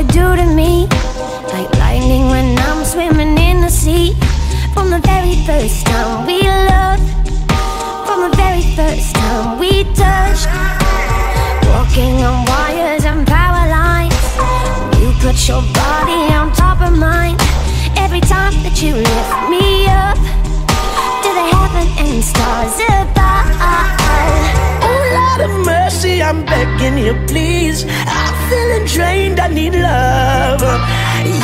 they do to me, like lightning when I'm swimming in the sea. From the very first time we loved, from the very first time we touched, walking on wires and power lines, you put your body on top of mine. Every time that you lift me up to the heaven and stars above. Oh Lord of mercy, I'm begging you please, I'm feeling drained, I need love.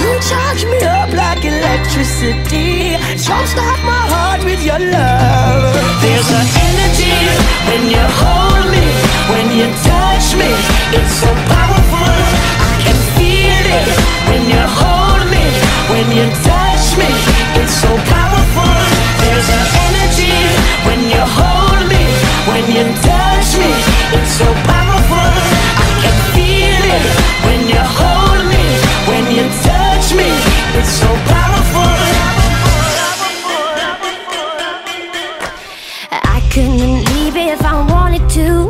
You charge me up like electricity, jumpstart my heart with your love. There's an energy when you hold me, when you touch me, it's so powerful. I can feel it when you hold me, when you touch me, it's so powerful. There's an energy when you hold me, when you touch me, it's so powerful. I can feel it when you hold me, when you touch me, it's so powerful. I couldn't leave if I wanted to,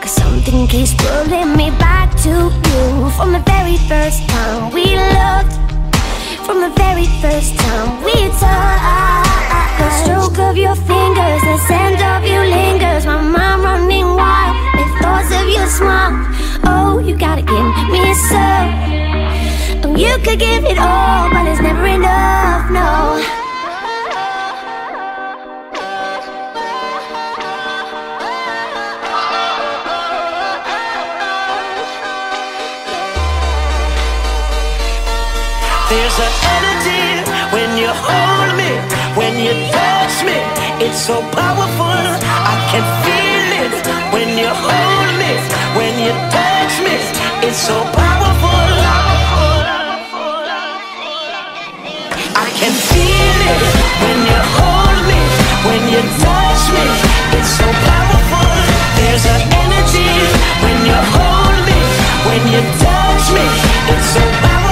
'cause something keeps pulling me back to you. From the very first time we loved, from the very first time we touched, the stroke of your fingers, the scent of you lingers, my mind running wild with thoughts of your smile. Oh, you gotta give me some. You could give it all, but it's never enough, no. There's an energy when you hold me, when you touch me, it's so powerful. I can feel it when you hold me, when you touch me, it's so powerful. I can feel it when you hold me, when you touch me, it's so powerful. There's an energy when you hold me, when you touch me, it's so powerful.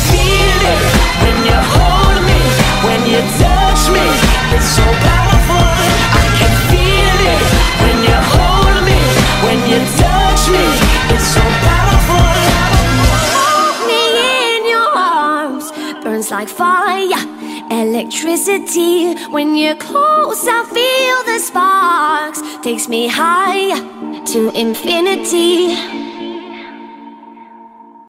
When you hold me, when you touch me, it's so powerful. I can feel it when you hold me, when you touch me, it's so powerful. Hold me in your arms, burns like fire, electricity. When you're close, I feel the sparks, takes me higher to infinity.